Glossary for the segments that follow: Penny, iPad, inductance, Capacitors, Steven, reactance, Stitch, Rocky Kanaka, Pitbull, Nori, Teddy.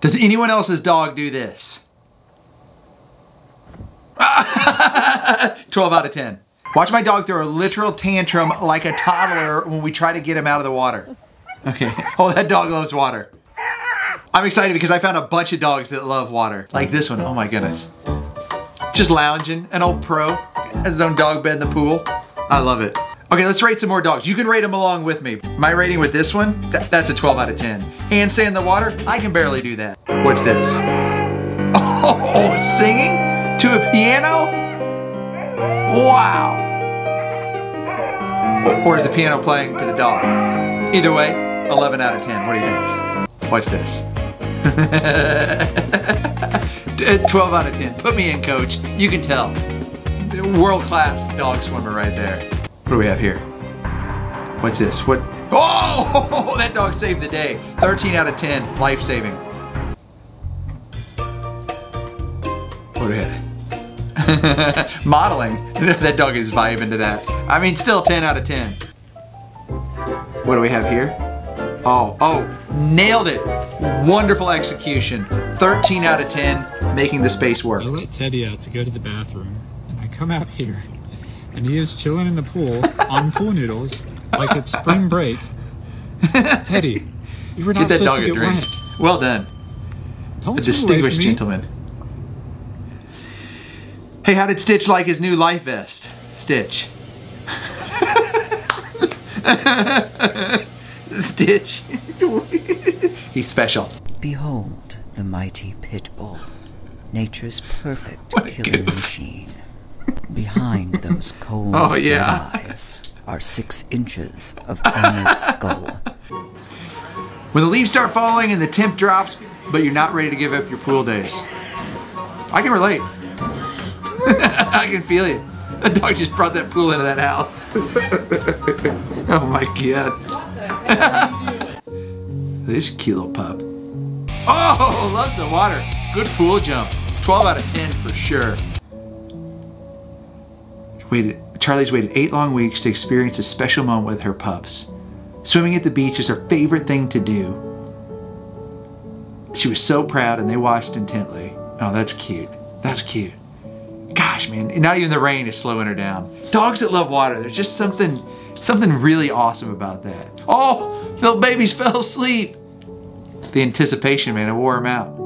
Does anyone else's dog do this? 12 out of 10. Watch my dog throw a literal tantrum like a toddler when we try to get him out of the water. Okay. Oh, that dog loves water. I'm excited because I found a bunch of dogs that love water. Like this one, oh my goodness. Just lounging, an old pro. Has his own dog bed in the pool. I love it. Okay, let's rate some more dogs. You can rate them along with me. My rating with this one, that's a 12 out of 10. And stay in the water, I can barely do that. What's this? Oh, singing to a piano? Wow. Or is the piano playing to the dog? Either way, 11 out of 10, what do you think? Watch this. 12 out of 10. Put me in, coach. You can tell. World-class dog swimmer right there. What do we have here? What's this? What? Oh, that dog saved the day. 13 out of 10. Life-saving. What do we have? Modeling. That dog is vibing to that. I mean, still 10 out of 10. What do we have here? Oh, oh, nailed it. Wonderful execution. 13 out of 10, making the space work. I let Teddy out to go to the bathroom, and I come out here, and he is chilling in the pool on pool noodles like it's spring break. Teddy, you were not supposed to get wet. Well done. A distinguished gentleman. Hey, how did Stitch like his new life vest? Stitch. Stitch. He's special. Behold the mighty pit bull, nature's perfect killing machine. Behind those cold dead eyes are 6 inches of honest skull. When the leaves start falling and the temp drops, but you're not ready to give up your pool days. I can relate. I can feel you. That dog just brought that pool into that house. Oh my god. This cute little pup. Oh, loves the water. Good pool jump. 12 out of 10 for sure. Charlie's waited 8 long weeks to experience a special moment with her pups. Swimming at the beach is her favorite thing to do. She was so proud and they watched intently. Oh, that's cute. That's cute. Gosh, man, not even the rain is slowing her down. Dogs that love water, there's just something really awesome about that. Oh, the little babies fell asleep. The anticipation, man, it wore them out.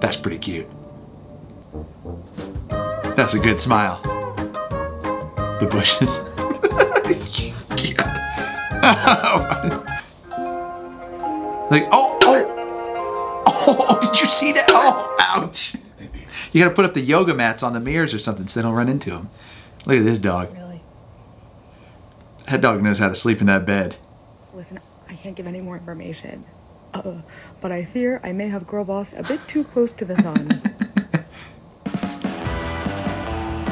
That's pretty cute. That's a good smile. The bushes. Like, oh, did you see that? Oh, ouch. You gotta put up the yoga mats on the mirrors or something so they don't run into them. Look at this dog. That dog knows how to sleep in that bed. Listen, I can't give any more information, but I fear I may have girl bossed a bit too close to the sun.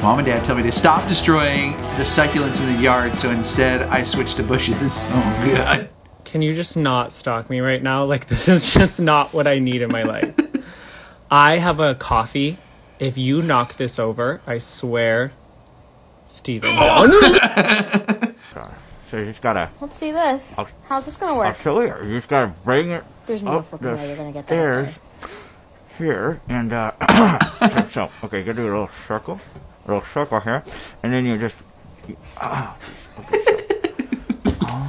Mom and Dad tell me to stop destroying the succulents in the yard, so instead I switch to bushes. Oh God. Can you just not stalk me right now? Like, this is just not what I need in my life. I have a coffee. If you knock this over, I swear, Steven. So you just gotta. Let's see this. How's this gonna work? You just gotta bring it. There's no fucking way you're gonna get that. Here and so okay, you gotta do a little circle here, and then you just.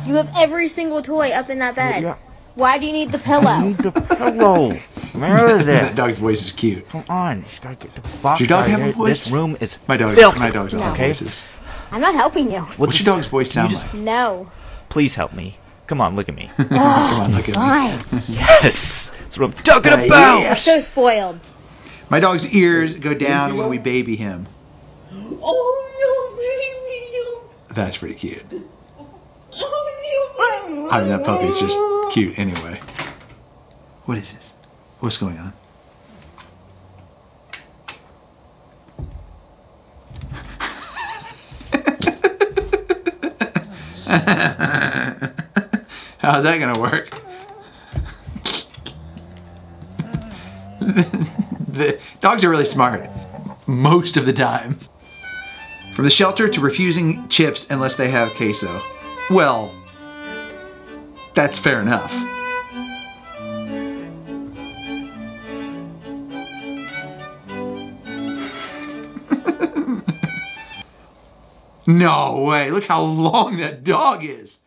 You have every single toy up in that bed. Yeah. Why do you need the pillow? I need the pillow. Where is it? That dog's voice is cute. Come on, you just gotta get the box. Does your dog have a voice? This room is filthy. My dog's okay. I'm not helping you. What's your dog's voice sound like? No. Please help me. Come on, look at me. Come on, look at me. Yes! That's what I'm talking about! You're so spoiled. My dog's ears go down when we baby him. Oh, no, baby. That's pretty cute. Oh, no, baby. I mean, that puppy's just cute anyway. What is this? What's going on? How's that gonna work? The dogs are really smart, most of the time. From the shelter to refusing chips unless they have queso. Well, that's fair enough. No way, look how long that dog is.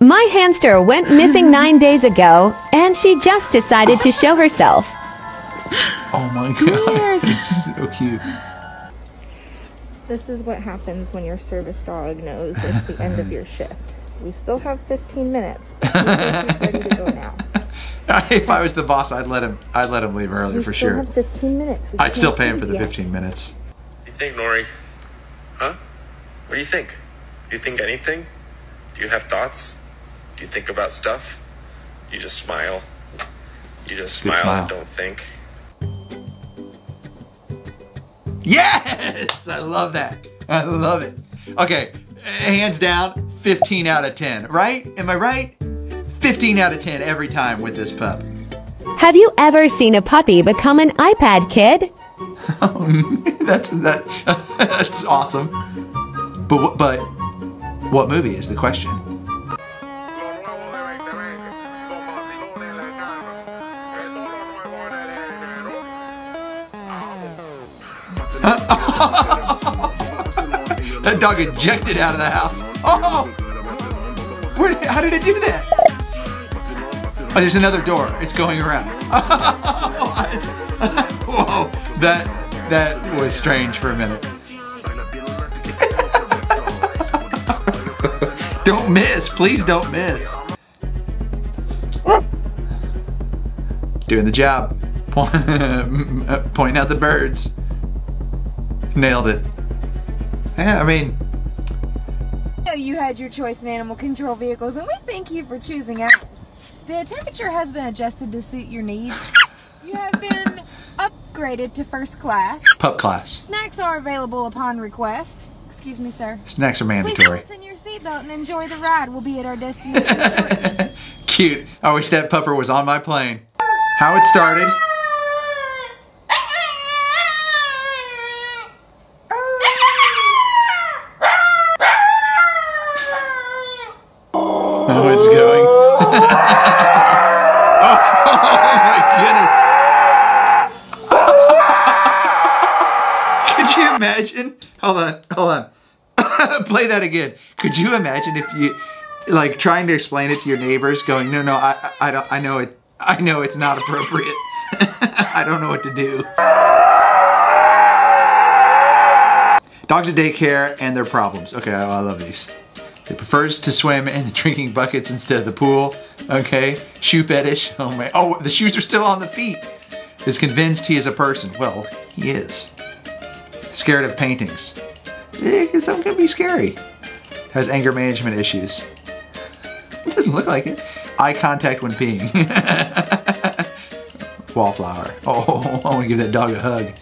My hamster went missing 9 days ago, and she just decided to show herself. Oh my god, yes. It's so cute. This is what happens when your service dog knows it's the end of your shift. We still have 15 minutes. He's ready to go now. If I was the boss, I'd let him leave earlier for sure. We still have 15 minutes. I'd still pay him for the 15 minutes. What do you think, Nori? Huh? What do you think? Do you think anything? Do you have thoughts? Do you think about stuff? You just smile. You just smile and don't think. Yes! I love that. I love it. Okay, hands down, 15 out of 10, right? Am I right? 15 out of 10 every time with this pup. Have you ever seen a puppy become an iPad kid? That's awesome. But what movie is the question? That dog ejected out of the house. Oh! How did it do that? Oh, there's another door. It's going around. Whoa, that was strange for a minute. Don't miss, please don't miss. Doing the job. Pointing out the birds. Nailed it. Yeah, I mean. You had your choice in animal control vehicles, and we thank you for choosing ours. The temperature has been adjusted to suit your needs. You have been upgraded to first class. Pup class. Snacks are available upon request. Excuse me, sir. Snacks are mandatory. Please fasten your seatbelt and enjoy the ride. We'll be at our destination shortly. Cute. I wish that pupper was on my plane. How it started. Play that again. Could you imagine if you, like, trying to explain it to your neighbors, going, "No, no, I don't, I know it's not appropriate. I don't know what to do." Dogs at daycare and their problems. Okay, I love these. It prefers to swim in the drinking buckets instead of the pool. Okay, shoe fetish. Oh my. Oh, the shoes are still on the feet. Is convinced he is a person. Well, he is. Scared of paintings. Yeah, because some can be scary. Has anger management issues. It doesn't look like it. Eye contact when peeing. Wallflower. Oh, I want to give that dog a hug.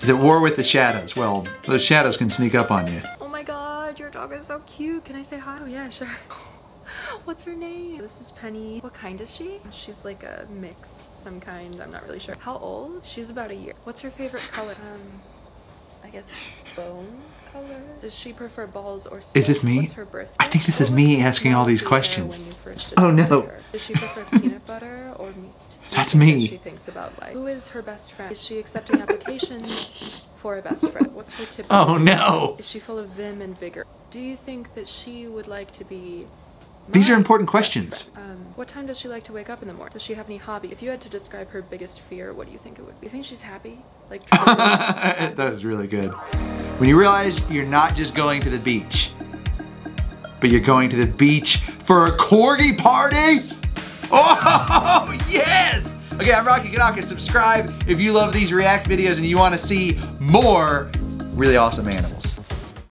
Is at war with the shadows. Well, those shadows can sneak up on you. Oh my god, your dog is so cute. Can I say hi? Oh yeah, sure. What's her name? This is Penny. What kind is she? She's like a mix, some kind. I'm not really sure. How old? She's about a year. What's her favorite color? I guess bone color. Does she prefer balls or skin? Is this me? What's her birthday? I think this is me asking all these questions. Oh no. Her? Does she prefer peanut butter or meat? That's me. She thinks about life. Who is her best friend? Is she accepting applications for a best friend? What's her typical? Oh no. Is she full of vim and vigor? Do you think that she would like to be? These are important questions. What time does she like to wake up in the morning? Does she have any hobby? If you had to describe her biggest fear, what do you think it would be? You think she's happy? Like that was really good. When you realize you're not just going to the beach, but you're going to the beach for a corgi party? Oh, yes! Okay, I'm Rocky Kanaka. Subscribe if you love these react videos and you want to see more really awesome animals.